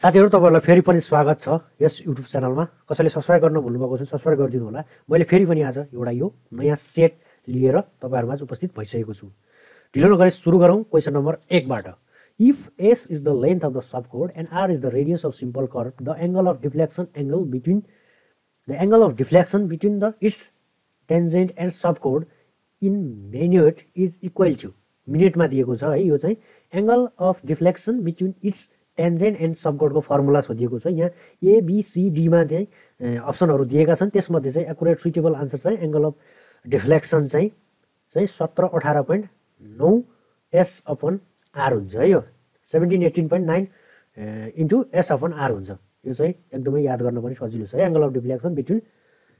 साथीहरु तपाईहरुलाई फेरि पनि स्वागत छ यस YouTube च्यानलमा। कसैले सब्स्क्राइब गर्न भुल्नु भएको छ सब्स्क्राइब गरिदिनु होला। मैले फेरि पनि आज एउटा यो नयाँ सेट लिएर तपाईहरुमा उपस्थित भइसकेको छु। ढिलो नगरी सुरु गरौँ। क्वेशन नम्बर 1 बाट if s is the length of the subchord and r is the radius of simple chord, the angle of deflection between its tangent and subchord in minute is equal to minute मा दिएको छ है। यो चाहिँ angle of deflection between its tangent and subchord को formula सोधिएको छ। यहाँ ए बी सी डी मा चाहिँ अप्सनहरु दिएका छन्, त्यसमध्ये चाहिँ एक्युरेट सुटेबल आन्सर चाहिँ एंगल अफ डिफ्लेक्सन चाहिँ 17.18.9 s अपन r हुन्छ है। यो 17.18.9 इन्टु s अपन r हुन्छ। यो चाहिँ एकदमै याद गर्न पनि सजिलो छ है। Angle of deflection between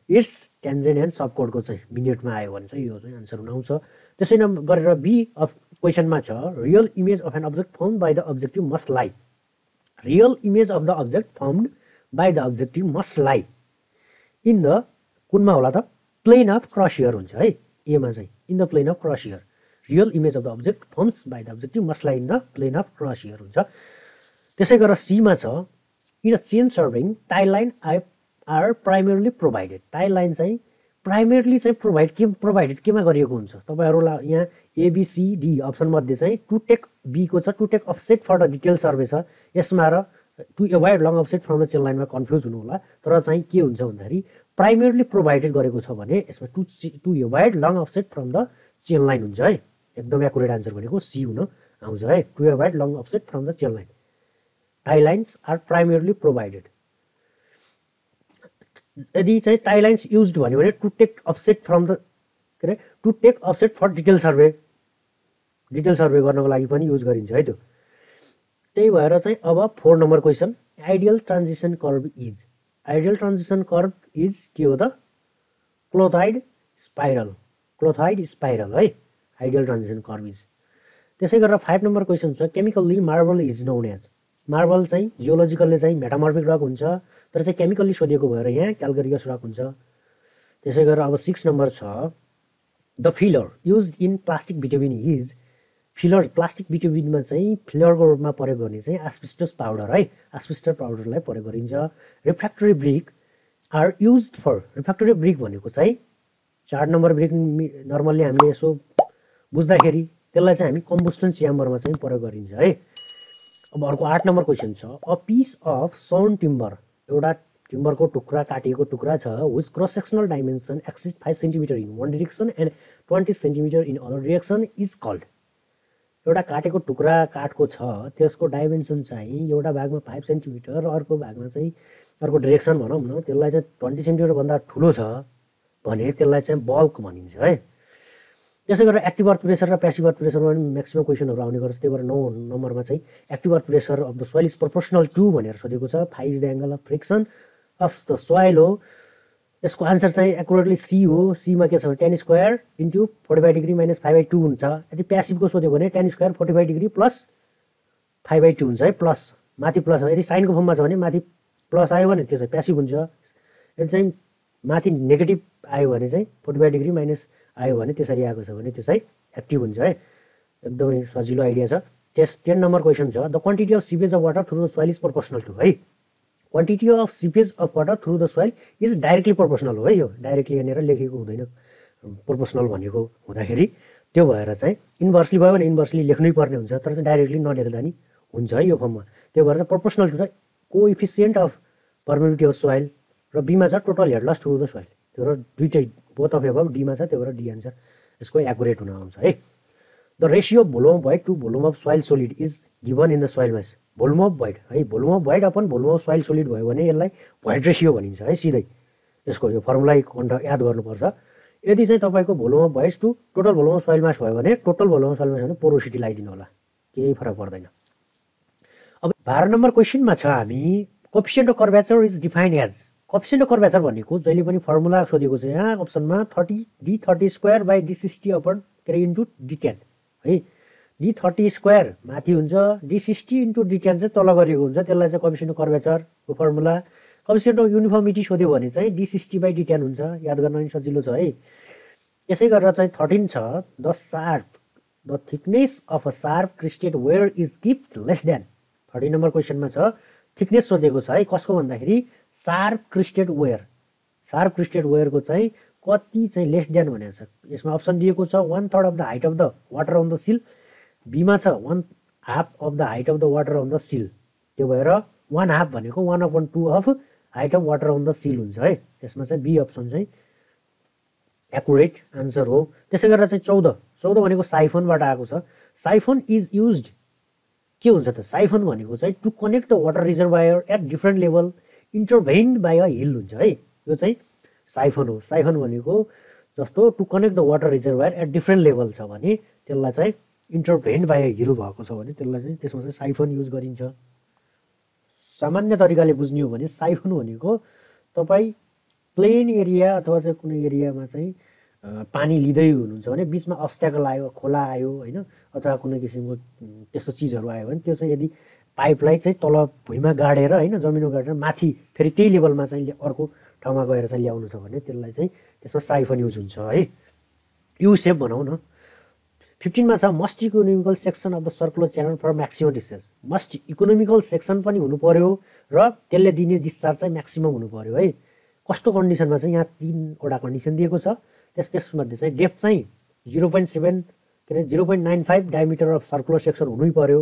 its tangent and subchord को चाहिँ मिनेटमा आयो भने चाहिँ यो चाहिँ आन्सर हुन आउँछ। त्यसै नै गरेर बी अफ क्वेशनमा छ real image of an object formed by the objective must lie. Real image of the object formed by the objective must lie in the कुनमा होला त प्लेन अफ क्रसियर हुन्छ है। एमा चाहिँ in the plane of crosshair. Real image of the object forms by the objective must lie in the plane of crosshair हुन्छ। त्यसै गरेर सीमा छ in a chain surveying tie line are primarily provided. Tie line चाहिँ primarily चाहिँ provided केमा गरिएको हुन्छ तपाईहरुलाई। यहाँ एबीसीडी अप्सन मध्ये चाहिँ टु टेक बी को छ to take offset for the detail survey छ। यसमा र to avoid long offset from the chain लाइनमा कन्फ्युज हुनु होला। तर चाहिँ के हुन्छ भन्दाखेरि प्राइमेरली प्रोभाइडेड गरेको छ भने यसमा to avoid long offset from the chain line हुन्छ है। एकदम एक्युरेट आन्सर भनेको सी हुन आउँछ है। To avoid long offset from the chain line tie lines are primarily provided. यदि चाहिँ टाइ लाइन्स युज्ड भन्यो भने to take offset for detail survey गर्नको लागि पनि युज गरिन्छ है। त्यो त्यही भएर चाहिँ अब 4 number question ideal transition curve is के हो त क्लोथाइड स्पाइरल है। Ideal transition curve is. त्यसै गरेर 5 नम्बर क्वेशन छ chemically marble is known as. Marble चाहिँ जियोलोजिकलले चाहिँ मेटामर्फिक रक हुन्छ, तर चाहिँ केमिकल्ली सोधिएको भएर यहाँ क्याल्गरियस रक हुन्छ। त्यसै गरेर अब 6 नम्बर छ the filler used in plastic bitumen is. Filler plastic बिटुबिनमा चाहिँ फिलरको रूपमा प्रयोग गर्ने चाहिँ एस्बेस्टस पाउडर है। एस्बेस्टस पाउडरलाई प्रयोग गरिन्छ। Refractory brick are used for. Refractory brick भनेको चाहिँ 4 नम्बर ब्रिक नर्मल्ली हामीले यसो बुझ्दाखेरि त्यसलाई चाहिँ हामी कम्बस्टन च्याम्बरमा चाहिँ प्रयोग गरिन्छ है। अब अर्को 8 नम्बर क्वेशन छ a piece of sound timber. एउटा टिम्बरको टुक्रा काटिएको टुक्रा छ which cross sectional dimension exceeds 5 centimetre in one direction and 20 centimetre in other direction is called. एउटा काटेको टुक्रा काटको छ त्यसको डाइमेन्सन चाहिँ एउटा भागमा 5 सेन्टिमिटर अर्को भागमा चाहिँ अर्को डाइरेक्सन भनौँ न त्यसलाई चाहिँ 20 सेन्टिमिटर भन्दा ठुलो छ भने त्यसलाई चाहिँ बल्क भनिन्छ है। त्यसै गरेर एक्टिभ अर्थ प्रेसर र प्यासिभ अर्थ प्रेसरमा पनि म्याक्सिमम क्वेशनहरु आउने गर्छ। त्यही भएर 9 नम्बरमा चाहिँ active earth pressure of the soil is proportional to भनेर सोधेको छ। 5 is the angle of friction of the soil हो। यसको आन्सर चाहिँ एक्युरेटली सी हो। सी मा के छ भने tan स्क्वायर इन्टु 45 डिग्री - 5/2 हुन्छ। यदि प्यासिभको सोध्यो भने tan स्क्वायर 45 डिग्री प्लस 5/2 हुन्छ है। प्लस माथि प्लस हो। यदि साइनको फर्ममा छ भने माथि प्लस आयो भने त्यो चाहिँ प्यासिभ हुन्छ। यदि चाहिँ माथि नेगेटिभ आयो भने चाहिँ 45 डिग्री आयो भने त्यसरी आएको छ भने त्यो चाहिँ एक्टिभ हुन्छ है। एकदमै सजिलो आइडिया छ। 10 नम्बर क्वेशन छ the quantity of seepage of water through the soil is proportional to है। Quantity of seepage of water through the soil is directly proportional हो है। यो डाइरेक्टली हेरेर लेखेको हुँदैन, प्रोपोर्शनल भनेको हुँदाखेरि त्यो भएर चाहिँ इन्भर्सली भयो भने इन्भर्सली लेख्नै पर्ने हुन्छ। तर चाहिँ डाइरेक्टली नलेख्दा नि हुन्छ है यो फर्ममा। त्यो भएर चाहिँ proportional to the coefficient of permittivity of soil र बीमा छ total head loss through the soil. त्यो र दुईटै बोथ अफ एभव डी मा छ। त्यो भएर डी आन्सर यसको एक्युरेट हुन आउँछ है। The ratio volume by to volume of soil solid is given in the soil mass. Volume of void है। Volume of void upon volume of soil solid भयो भने यसलाई भोइड रेशियो भनिन्छ है। सिधै यसको यो फर्मुला याद गर्नुपर्छ। यदि चाहिँ तपाईको volume of void to total volume of soil mass भयो भने total volume of soil mass porosity लगाइदिनु होला, केही फरक पर्दैन। अब 12 नम्बर क्वेशनमा छ हामी coefficient of curvature is defined as. Coefficient of curvature भनेको जहिले पनि फर्मुला सोधेको छ यहाँ अप्सनमा 30 D 30 square by D 60 upon into D 10 है। डी 30 स्क्वायर माथि हुन्छ, डी 60 इन्टु डी 10 चाहिँ तल गरेको हुन्छ। त्यसलाई चाहिँ कोएफिसिएन्ट अफ कर्वेचरको फर्मुला। कोएफिसिएन्ट अफ युनिफर्मिटी सोध्यो भने चाहिँ डी 60 बाइ डी 10 हुन्छ। याद गर्न पनि सजिलो छ है। यसै गरेर चाहिँ 13 छ the sharp the thickness of a sharp crested weir is keeped less than. 13 number क्वेशनमा छ थिकनेस सोधेको छ है कसको भन्दाखेरि शार्प क्रिस्टेड वेयरको चाहिँ कति चाहिँ लेस देन भनेको छ। यसमा अप्सन दिएको छ 1/3 of the height of the water on the sill, बीमा छ 1/2 of the height of the water on the sill, त्यो भएर 1/2 भनेको 1/2 of height of water on the sill हुन्छ है। त्यसमा चाहिँ बी अप्सन चाहिँ एक्युरेट आन्सर हो। त्यसै गरेर चाहिँ 14 भनेको साइफनबाट आएको छ। साइफन इज युज्ड के हुन्छ त? साइफन भनेको चाहिँ to connect the water reservoir at different level intervened by a hill हुन्छ है, यो चाहिँ साइफन हो। साइफन भनेको जस्तो to connect the water reservoir at different level छ भने त्यसलाई चाहिँ इन्टरभेन्ड बाई अ हिल भएको छ भने त्यसलाई चाहिँ त्यसमा चाहिँ साइफन युज गरिन्छ। सामान्य तरिकाले बुझ्ने हो भने साइफन भनेको तपाईँ प्लेन एरिया अथवा चाहिँ कुनै एरियामा चाहिँ पानी लिँदै हुनुहुन्छ भने बिचमा अब्स्ट्याकल आयो, खोला आयो होइन, अथवा कुनै किसिमको त्यस्तो चिजहरू आयो भने त्यो चाहिँ यदि पाइपलाई चाहिँ तल भुइँमा गाडेर होइन जमिनमा गाडेर माथि फेरि त्यही लेभलमा चाहिँ अर्को ठाउँमा गएर चाहिँ ल्याउनु छ भने त्यसलाई चाहिँ त्यसमा साइफन युज हुन्छ है। यु सेप भनौँ न। 15 छ must economical section of the circular channel for maximum discharge. Must economical section पनि हुनु पर्यो र त्यसले दिने डिस्चार्ज चाहिँ म्याक्सिमम हुनु पर्यो है। कस्तो कन्डिसनमा चाहिँ यहाँ 3 वटा कन्डिसन दिएको छ। त्यसमध्ये चाहिँ डेप्थ चाहिँ 0.7 के अरे 0.95 डायमिटर अफ सर्कुलर सेक्सन हुनै पर्यो।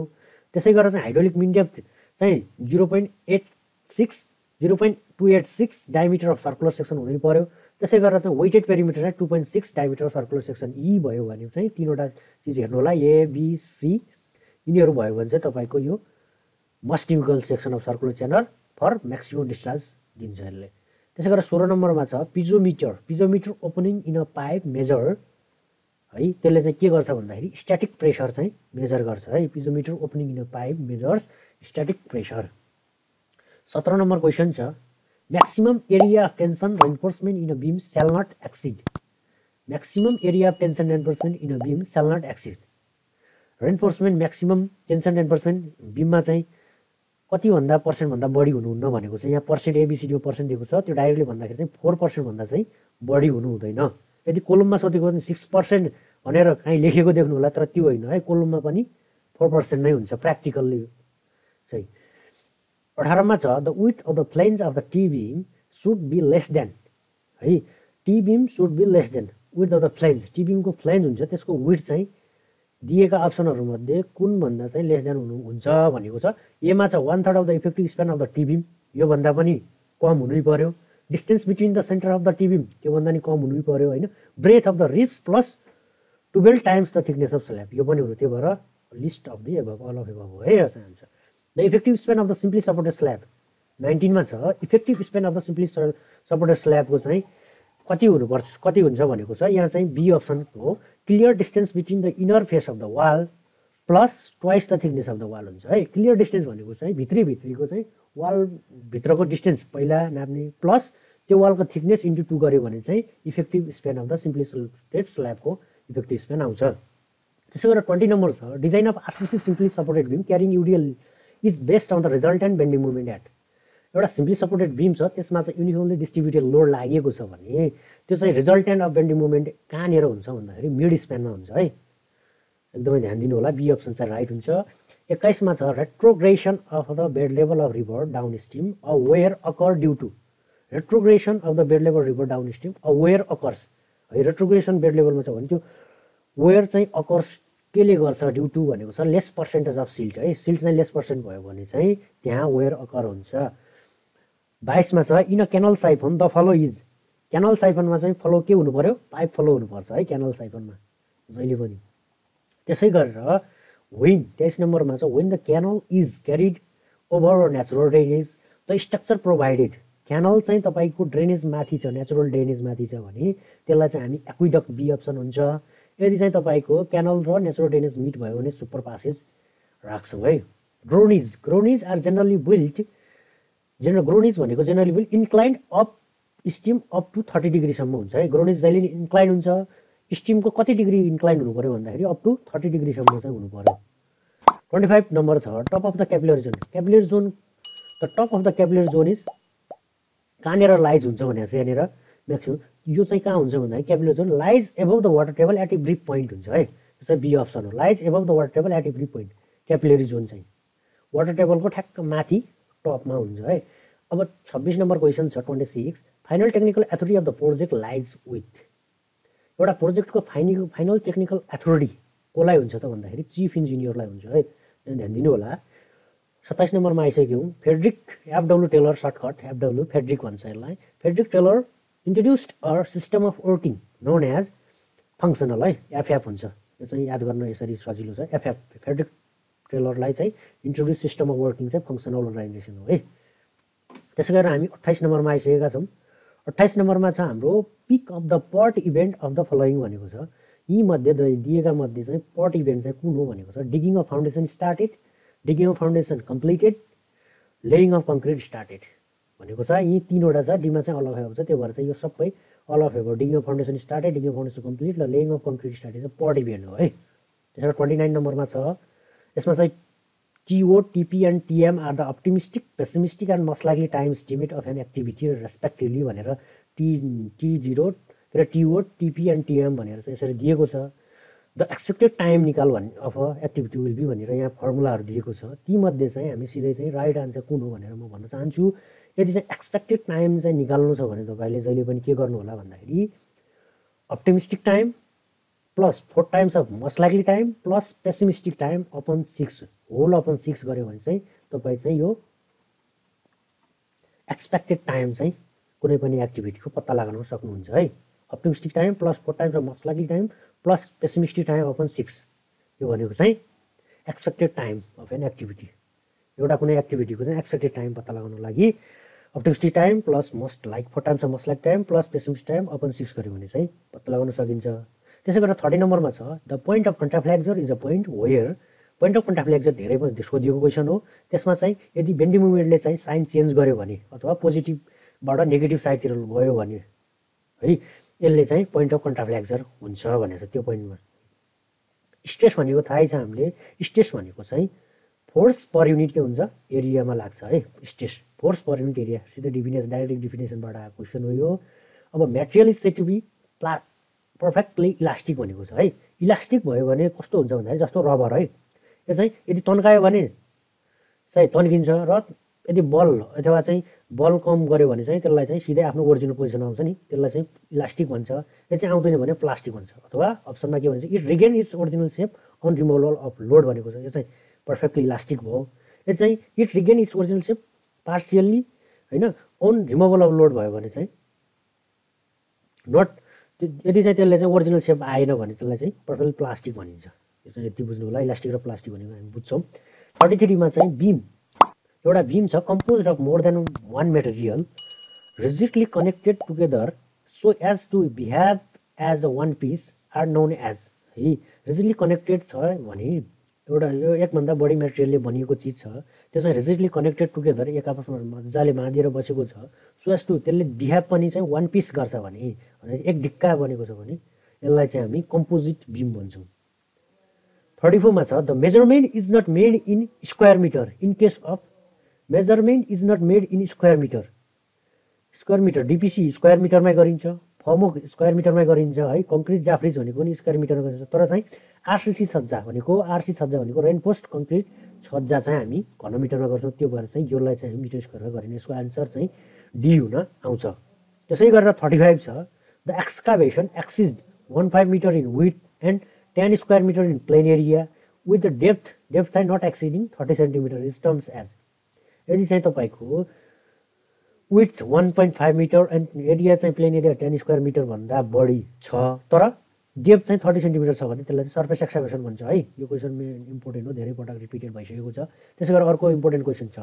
त्यसै गरेर चाहिँ हाइड्रोलिक मिन डेप्थ चाहिँ 0.286 डायमिटर अफ सर्कुलर सेक्सन हुनै पर्यो। त्यसै गरेर चाहिँ वेटेड पेरिमिटर चाहिँ 2.6 डायमिटर अफ सर्कुलर सेक्सन ई भयो भने चाहिँ 3 वटा चीज हेर्नु होला ए बी सी, यिनीहरू भयो भने चाहिँ तपाईको यो must equal section of circular channel for maximum discharge दिन्छ यसले। त्यसै गरेर 16 नम्बरमा छ piezometer opening in a pipe measure है। त्यसले चाहिँ के गर्छ भन्दाखेरि स्ट्याटिक प्रेसर चाहिँ मेजर गर्छ है। Piezometer opening in a pipe measures static pressure. 17 number question छ maximum area of tension reinforcement in a beam shall not exceed. Maximum area of tension reinforcement in a beam shall not exceed. Reinforcement maximum tension reinforcement beam मा चाहिँ कति भन्दा percent भन्दा बढी हुनुहुन्न भनेको चाहिँ यहाँ पर्सेन्ट एबीसीडी को पर्सेन्ट दिएको छ, त्यो डाइरेक्टली भन्दाखेरि चाहिँ 4% भन्दा चाहिँ बढी हुनु हुँदैन। यदि कोलममा सोधेको भने 6% भनेर कहीँ लेखेको देख्नु होला, तर त्यो होइन है, कोलममा पनि 4% नै हुन्छ प्र्याक्टिकल्ली चाहिँ। 18 मा छ the width of the flange of the T beam should be less than है। T beam should be less than width of the flange, T बीमको फ्लेन्ज हुन्छ त्यसको विड्थ चाहिँ दिएका अप्सनहरूमध्ये कुन भन्दा चाहिँ लेस देन हुन्छ भनेको छ। एमा छ 1/3 of the effective span of the T beam, योभन्दा पनि कम हुनै पर्यो। Distance between the centre of the T beam, त्योभन्दा नि कम हुनै पर्यो होइन। Breadth of the ribs plus 12 times the thickness of slab, यो पनि हुनु, त्यो भएर least of the above all of above हो है यसको आन्सर। The effective span of the simply supported slab 19 मा छ effective span of the simply supported स्ल्याबको चाहिँ कति हुन्छ भनेको छ। यहाँ चाहिँ बी अप्सन हो clear distance between the inner face of the wall plus 2x the thickness of the wall हुन्छ है। क्लियर डिस्टेन्स भनेको चाहिँ भित्रीको चाहिँ वालभित्रको डिस्टेन्स पहिला नाप्ने प्लस त्यो वालको थिकनेस इन्टु 2 गऱ्यो भने चाहिँ effective span of the simply supported स्ल्याबको इफेक्टिभ स्पेन आउँछ। त्यसै गरेर 20 नम्बर छ design of RCC simply supported beam carrying UDL is based on the resultant bending moment at. एउटा सिम्पली सपोर्टेड बीम छ त्यसमा चाहिँ युनिफर्मली डिस्ट्रिब्युटेड लोड लागेको छ भने त्यो चाहिँ रिजल्टेन्ट अफ बेन्डिङ मोमेन्ट कहाँनिर हुन्छ भन्दाखेरि मिड स्प्यानमा हुन्छ है। एकदमै ध्यान दिनु होला, बी अप्सन चाहिँ राइट हुन्छ। 21 मा छ retrogression of the bed level of river downstream a weir occur due to. Retrogression of the bed level river downstream a weir occurs है। रेट्रोग्रेसन बेड लेभलमा छ भने त्यो वेयर चाहिँ अकर्स केले गर्छ ड्यु टु भनेको छ लेस पर्सेन्टेज अफ सिल्ट है। सिल्ट चाहिँ लेस पर्सेन्ट भयो भने चाहिँ त्यहाँ वेयर अकर हुन्छ। 22 मा छ in a canal siphon the flow is. Canal साइफनमा चाहिँ फलो के हुनु पर्यो? पाइप फलो हुनुपर्छ है क्यानल साइफनमा जहिले पनि। त्यसै गरेर वेन 23 नम्बरमा छ when the canal is carried over natural drainage the structure provided. Canal चाहिँ तपाईँको ड्रेनेज माथि छ, नेचुरल ड्रेनेज माथि छ भने त्यसलाई चाहिँ हामी एक्विडक्ट बी अप्सन हुन्छ। यदि चाहिँ तपाईको क्यानल र नेचुरल ड्रेनेज मिट भयो भने सुपर पासेज राख्छौँ है। ग्रोनिज आर ग्रोनिज भनेको generally build inclined upstream up to 30 डिग्रीसम्म हुन्छ है। ग्रोनिज जहिले नि इन्क्लाइन हुन्छ, स्टिमको कति डिग्री इन्क्लाइन हुनु पर्यो भन्दाखेरि अप टु 30 डिग्रीसम्म चाहिँ हुनु पर्यो। 25 नम्बर छ top of the capillary zone. The top of the capillary zone is कहाँनिर लाइज हुन्छ भनेर चाहिँ यहाँनिर म्याक्सिमम यो चाहिँ कहाँ हुन्छ भन्दाखेरि capillary zone lies above the water table at a brief point हुन्छ है। त्यो चाहिँ बी अप्सन हो, lies above the water table at a brief point. Capillary zone चाहिँ वाटर टेबलको ठ्याक्क माथि टपमा हुन्छ है। अब 26 नंबर क्वेश्चन छ 26 final technical authority of the project lies with एउटा प्रोजेक्टको फाइनल टेक्निकल एथोरिटी कोलाई हुन्छ त भन्दाखेरि चीफ इन्जिनियरलाई हुन्छ है। ध्यान दिनु होला 27 नम्बरमा आइसक्यौं। Frederick FW Taylor shortcut FW Frederick भन्छ यसलाई। Frederick Taylor introduced a system of working known as functional है एफएफ हुन्छ। यो चाहिँ याद गर्न यसरी सजिलो छ एफएफ। फ्रेडरिक टेलरलाई चाहिँ इन्ट्रोड्युस सिस्टम अफ वर्किङ चाहिँ फंक्शनल अर्गनाइजेसन हो है। त्यसैगरी हामी 28 नम्बरमा आइसकेका छौं। 28 नम्बरमा छ हाम्रो pick of the PERT event of the following भनेको छ। यी मध्ये दिएका मध्ये चाहिँ पर्ट इभेन्ट चाहिँ कुन हो भनेको छ। Digging of foundation started, digging of foundation completed, laying of concrete started भनेको छ। यी तीनवटा छ डीमा चाहिँ अलग भएको छ, त्यो भएर चाहिँ यो सबै अलग भएको। Digging of foundation started, digging of foundation complete र लेइङ अफ कंक्रीट स्टार्टेड चाहिँ पर्ट इभेन्ट हो है। त्यसबाट 29 नम्बरमा छ। यसमा चाहिँ TO, TP and TM are the optimistic, pessimistic and most likely time estimate of an activity respectively भनेर T0 र TO, TP and TM भनेर चाहिँ यसरी दिएको छ। द एक्सपेक्टेड टाइम निकाल भन्ने अफ एक्टिभिटी विल बी भनेर यहाँ फर्मुलाहरू दिएको छ। ती मध्ये चाहिँ हामी सिधै चाहिँ राइट आन्सर कुन हो भनेर म भन्न चाहन्छु। यदि चाहिँ एक्सपेक्टेड टाइम चाहिँ निकाल्नु छ भने तपाईले जहिले पनि के गर्नु होला भन्दाखेरि optimistic time plus 4 times of most likely time plus pessimistic time upon 6 whole upon 6 गरे भने चाहिँ तपाई चाहिँ यो एक्सपेक्टेड टाइम चाहिँ कुनै पनि एक्टिभिटीको पत्ता लगाउन सक्नुहुन्छ है। Optimistic time plus 4 times of most likely time plus pessimistic time upon 6 यो भनेको चाहिँ expected time of an activity. एउटा कुनै एक्टिभिटीको चाहिँ एक्सपेक्टेड टाइम पत्ता लगाउनको लागि optimistic time plus most like 4 times of most like time plus pessimistic time upon 6 गरे भने चाहिँ पत्ता लगाउन सकिन्छ। त्यसैगरी 30 नम्बरमा छ the point of contraflexure is a point where. Point of contraflexure धेरै पनि सोधिएको क्वेशन हो। त्यसमा चाहिँ यदि बेन्डिङ मोमेन्टले चाहिँ साइन चेन्ज गर्यो भने अथवा पोजिटिभबाट नेगेटिभ साइडतिर गयो भने है यसले चाहिँ पोइन्ट अफ कन्ट्राफ्लेक्सर हुन्छ भनेछ त्यो पोइन्टमा। स्ट्रेस भनेको थाहै छ हामीले। स्ट्रेस भनेको चाहिँ फोर्स पर युनिट के हुन्छ एरियामा लाग्छ है। Stress force per unit area सिधै डिफिनेसन डाइरेक्ट डिफिनेसनबाट आएको क्वेशन हो यो। अब material is said to be perfectly elastic भनेको छ है। इलास्टिक भयो भने कस्तो हुन्छ भन्दाखेरि जस्तो रबर है यो चाहिँ यदि तन्कायो भने चाहिँ तन्किन्छ र यदि बल अथवा चाहिँ बल कम गर्यो भने चाहिँ त्यसलाई चाहिँ सिधै आफ्नो ओरिजिनल पोजिसन आउँछ नि त्यसलाई चाहिँ इलास्टिक भन्छ। यो चाहिँ आउँदैन भने प्लास्टिक भन्छ। अथवा अप्सनमा के भन्छ it regain its original shape on removal of load भनेको छ। यो चाहिँ पर्फेक्टली इलास्टिक भयो। यो चाहिँ it regain its original shape partially हैन अन रिमुभल अफ लोड भयो भने चाहिँ नट यदि चाहिँ त्यसले चाहिँ ओरिजिनल सेप आएन भने त्यसलाई चाहिँ पर्फेक्टली प्लास्टिक भनिन्छ। यति बुझ्नु होला इलास्टिक र प्लास्टिक भनेको हामी बुझ्छौं। 33 मा चाहिँ बीम। एउटा बीम छ composed of more than one material rigidly connected together so as to behave as a one piece are known as है। रिजिडली कनेक्टेड छ भने एउटा यो एकभन्दा बढी मटेरियलले बनिएको चिज छ त्यो चाहिँ रिजिडली कनेक्टेड टुगेदर एक आपसमा मजाले बाँधेर बसेको छ। सो एज टु त्यसले बिहेव पनि चाहिँ वन पीस गर्छ भने एक ढिक्का बनेको छ भने यसलाई चाहिँ हामी कम्पोजिट बीम भन्छौँ। 34 मा छ the measurement is not made in square metre in case of measurement is not made in square metre. Square metre DPC square मिटरमै गरिन्छ, फर्मोक स्क्वायर मिटरमै गरिन्छ है, कंक्रीट जाफ्रिज भनेको पनि स्क्वायर मिटरमा गरिन्छ। तर चाहिँ आरसीसी सज्जा भनेको रेनफोर्स्ड कंक्रीट सज्जा चाहिँ हामी घनमिटरमा गर्छौं। त्यो भएर चाहिँ यसलाई चाहिँ हामी मिटर स्क्वायरमा गरिन्छ। यसको आन्सर चाहिँ डी हुन आउँछ। त्यसै गरेर 35 छ the excavation exceeds 15 metre in width and 10 square metre in plain area with the depth चाहिँ not exceeding 30 centimetre is terms as. यदि चाहिँ तपाईँको विथ 1.5 मिटर एन्ड एरिया चाहिँ प्लेन एरिया 10 स्क्वायर मिटरभन्दा बढी छ तर डेप्थ चाहिँ 30 सेन्टिमिटर छ भने त्यसलाई चाहिँ सर्फेस एक्सकाभेसन भन्छ है। यो क्वेसन इम्पोर्टेन्ट हो, धेरै पटक रिपिटेड भइसकेको छ। त्यसै गरेर अर्को इम्पोर्टेन्ट क्वेसन छ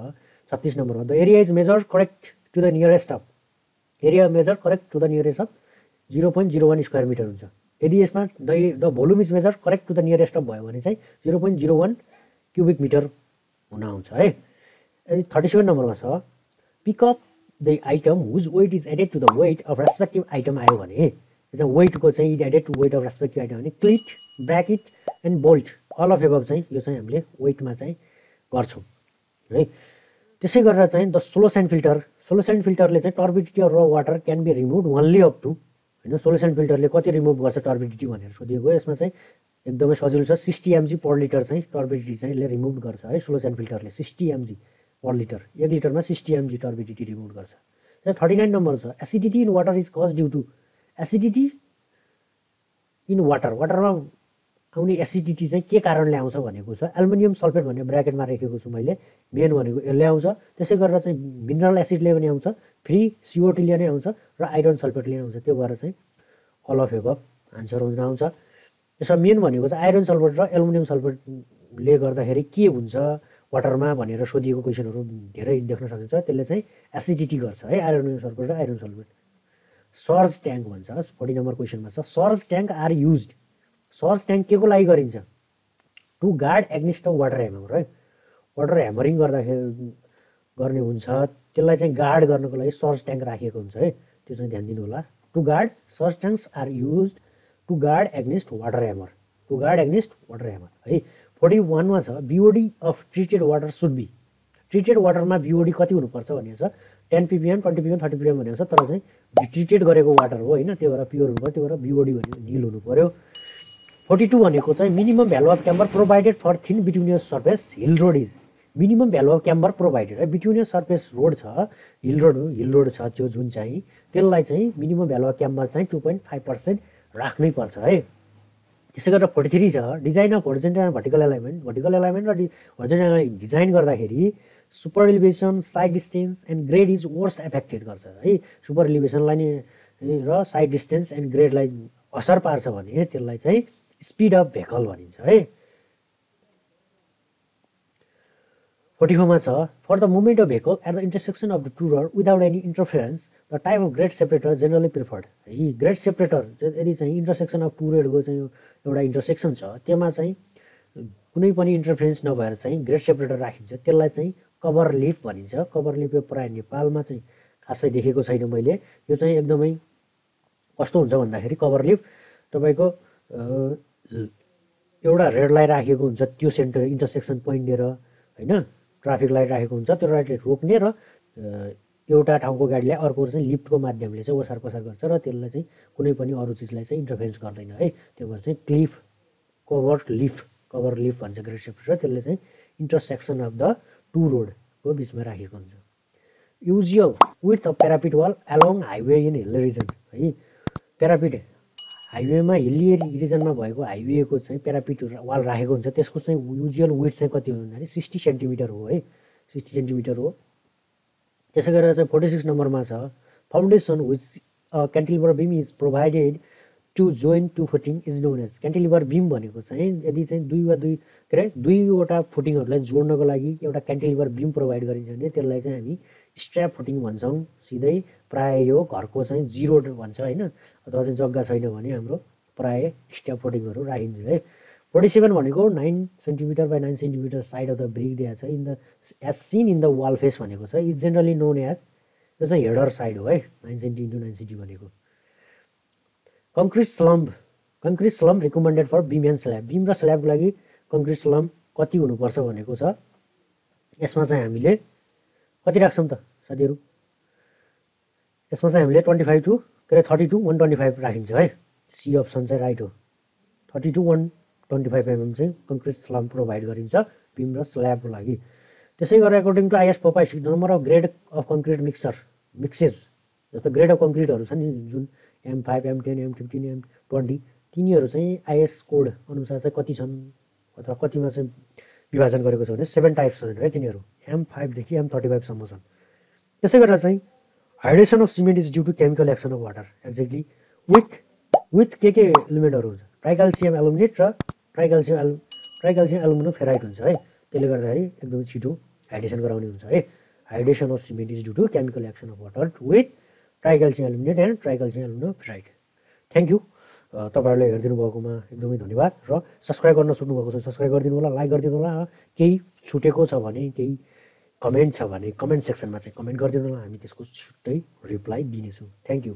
36 नम्बरमा the area is measured correct to the nearest of area measure correct to the nearest of 0.01 square metre हुन्छ। यदि यसमा the volume is measure correct to the nearest of भयो भने चाहिँ 0.01 क्युबिक मिटर हुन आउँछ है। 37 नम्बरमा छ pick up the item whose weight is added to the weight of respective item आयो भने यो वेटको चाहिँ is added to weight of respective item भने cleat bracket and bolt all of above चाहिँ यो चाहिँ हामीले वेटमा चाहिँ गर्छौँ है। त्यसै गरेर चाहिँ द सोलुसन फिल्टर। सोलुसन फिल्टरले चाहिँ टर्बिडिटी अफ र water can be removed only up to हैन सोलुसन फिल्टरले कति रिमुभ गर्छ टर्बिडिटी भनेर सोधिएको। यसमा चाहिँ एकदमै सजिलो छ 60 mg/l चाहिँ टर्बिडिटी चाहिँ रिमुभ गर्छ है सोलुसन फिल्टरले 60 mg पर लिटर। 1 लिटर में 60 mg टर्बिडिटी रिमूव कर। 39 number acidity in water is cause due to acidity in water. Water में आने एसिडिटी के कारण आँच एल्युमिनियम सल्फेट भाई ब्राकेट में रखे मैं मेन इसलिए आँच। मिनरल एसिडले आँच, फ्री CO2 ले आँच र आइरन सल्फेट ले आँच। त्यो भएर अल अफ एबभ आन्सर आउँछ। यसमा मेन आइरन सल्फेट र एल्युमिनियम सल्फेटले गर्दाखेरि के हुन्छ वाटर में भनेर सोधिएको क्वेशनहरु धेरै देख्न सकिन्छ। त्यसले एसिडिटी गर्छ है आइरन सल्फेट र आइरन सल्फेट। सर्ज ट्याङ्क भन्छ 40 नंबर क्वेश्चन में। Surge tank are used. Surge tank के को लागि गरिन्छ? To guard against water hammer है। वाटर ह्यामरिङ गर्ने हुन्छ त्यसलाई चाहिँ गार्ड गर्नको लागि सर्ज ट्याङ्क राखिएको हुन्छ है, त्यो चाहिँ ध्यान दिनु होला। To guard surge tanks are used to guard against water hammer. To guard against water hammer है। 41 मा छ BOD of treated water should be. Treated वाटरमा बीओडी कति हुनुपर्छ भनिन्छ 10 ppm, 20 ppm, 30 ppm भनिन्छ। तर चाहिँ ट्रिटेड गरेको वाटर हो हैन, त्यो भएर प्योर हुन्छ, त्यो भएर बीओडी भन्यो नील हुनु पर्यो। 42 भनेको चाहिँ minimum value of camber provided for thin bituminous surface hill road is. Minimum value of camber provided है, बिट्युनियस सर्फेस रोड छ हिल रोड हो, हिल रोड छ त्यो जुन चाहिँ त्यसलाई चाहिँ मिनिमम भ्यालु अफ क्याम्बर चाहिँ 2.5% राख्नै पर्छ है। त्यसै गरेर 43 छ design of horizontal and vertical alignment. Vertical alignment र हरिजन्टल डिजाइन गर्दाखेरि super elevation, sight distance and grade is worst affected गर्छ है। सुपर एलिभेसनलाई नि र साइड डिस्टेन्स एन्ड ग्रेडलाई असर पार्छ भने त्यसलाई चाहिँ स्पीड अफ भेकल भनिन्छ है। 44 मा छ for the movement of vehicle at the intersection of the two road without any interference the type of grade separator generally preferred. यी ग्रेड सेपरेटर यदि चाहिँ इन्टरसेक्सन अफ टू रोडको चाहिँ एउटा इन्टरसेक्सन छ त्यसमा चाहिँ कुनै पनि इन्टरफेरेन्स नभएर चाहिँ ग्रेड सेपरेटर राखिन्छ, त्यसलाई चाहिँ कभर लिफ भनिन्छ। कभर लिफ प्राय नेपालमा चाहिँ खासै देखेको छैन मैले। यो चाहिँ एकदमै कस्तो हुन्छ भन्दाखेरि कभर लिफ तपाईको एउटा रेड लाइट राखेको हुन्छ, त्यो सेन्टर इन्टरसेक्सन पोइन्ट लिएर हैन ट्राफिक लाइट राखेको हुन्छ, त्यो लाइटले रोक्ने र एउटा ठाउँको गाडीलाई अर्को चाहिँ लिफ्टको माध्यमले चाहिँ ओसार पसार गर्छ र त्यसलाई चाहिँ कुनै पनि अरू चिजलाई चाहिँ इन्टरफेरेन्स गर्दैन है। त्यो भएर चाहिँ Cliff cover leaf, cover leaf भन्छ ग्रेड सेपरेटर। त्यसले चाहिँ इन्टरसेक्सन अफ द टू रोडको बिचमा राखेको हुन्छ। Use your with a parapet wall along highway in hill region है। प्यारापिट हाइवेमा हिल्ली रिजनमा भएको हाइवेको चाहिँ प्यारापिट वाल राखेको हुन्छ, त्यसको चाहिँ युजुअल वेट चाहिँ कति हो भन्दाखेरि 60 सेन्टिमिटर हो है, 60 सेन्टिमिटर हो। त्यसै गरेर चाहिँ 46 नम्बरमा छ foundation which cantilever beam is provided to join to footing is known as. Cantilever beam भनेको चाहिँ यदि चाहिँ दुईवटा फुटिङहरूलाई जोड्नको लागि एउटा क्यान्टिलिभर बिम प्रोभाइड गरिन्छ भने त्यसलाई चाहिँ हामी स्ट्र्याप फुटिङ भन्छौँ। सिधै प्राय यो घरको चाहिँ जिरो भन्छ हैन, अथवा चाहिँ जग्गा छैन भने हाम्रो प्राय स्ट्र्याप फुटिङहरू राखिन्छ है। 47 भनेको 9 centimetre by 9 centimetre side of the brick दिया छ in the as seen in the wall face भनेको छ इज जेनरली नोन एज। यो चाहिँ हेडर साइड हो है, 9 सेन्टि × 9 सेन्टि भनेको। Concrete slump, concrete slump recommended for beam and slab. Beam र स्ल्याबको लागि कंक्रीट स्लम्प कति हुनुपर्छ भनेको छ। यसमा चाहिँ हामीले कति राख्छौँ त साथीहरू? यसमा चाहिँ हामीले 25 टु 32 125 राखिन्छ है। सी अप्सन चाहिँ राइट हो, 32 125 mm चाहिँ कंक्रीट स्लम्प प्रोभाइड गरिन्छ बीम र स्ल्याबको लागि। त्यसै गरेर अकर्डिङ टु आइएस पोपाई number of grade of concrete mixes जस्तो ग्रेड अफ कंक्रीटहरू छन् जुन M5 M10 M15 M20 तिनीहरू चाहिँ आइएस कोड अनुसार चाहिँ कति छन् अथवा कतिमा चाहिँ विभाजन गरेको छ भने 7 टाइप्स छन् है। तिनीहरू M5 देखि M35 सम्म छन्। त्यसै गरेर चाहिँ hydration of cement is due to chemical action of water. Exactly with के एलिमेन्टहरू हुन्छ ट्राइकाल्सियम एल्युमिनेट र ट्राइकाल्सियम एल्युमिनोफेराइड हुन्छ है। त्यसले गर्दाखेरि एकदम छिटो हाइड्रेसन गराउने हुन्छ है। Hydration of cement is due to chemical action of water with tricalcium aluminate and tricalcium aluminoferrite. Thank you, तपाईहरुले हेरिदिनु भएकोमा एकदमै धन्यवाद र सब्स्क्राइब गर्न सुन्नु भएको छ सब्स्क्राइब गरिदिनु होला, लाइक गरिदिनु होला। केही छुटेको छ भने केही कमेन्ट छ भने कमेन्ट सेक्सनमा चाहिँ कमेन्ट गरिदिनु होला, हामी त्यसको छुट्टै रिप्लाई दिनेछौँ। Thank you.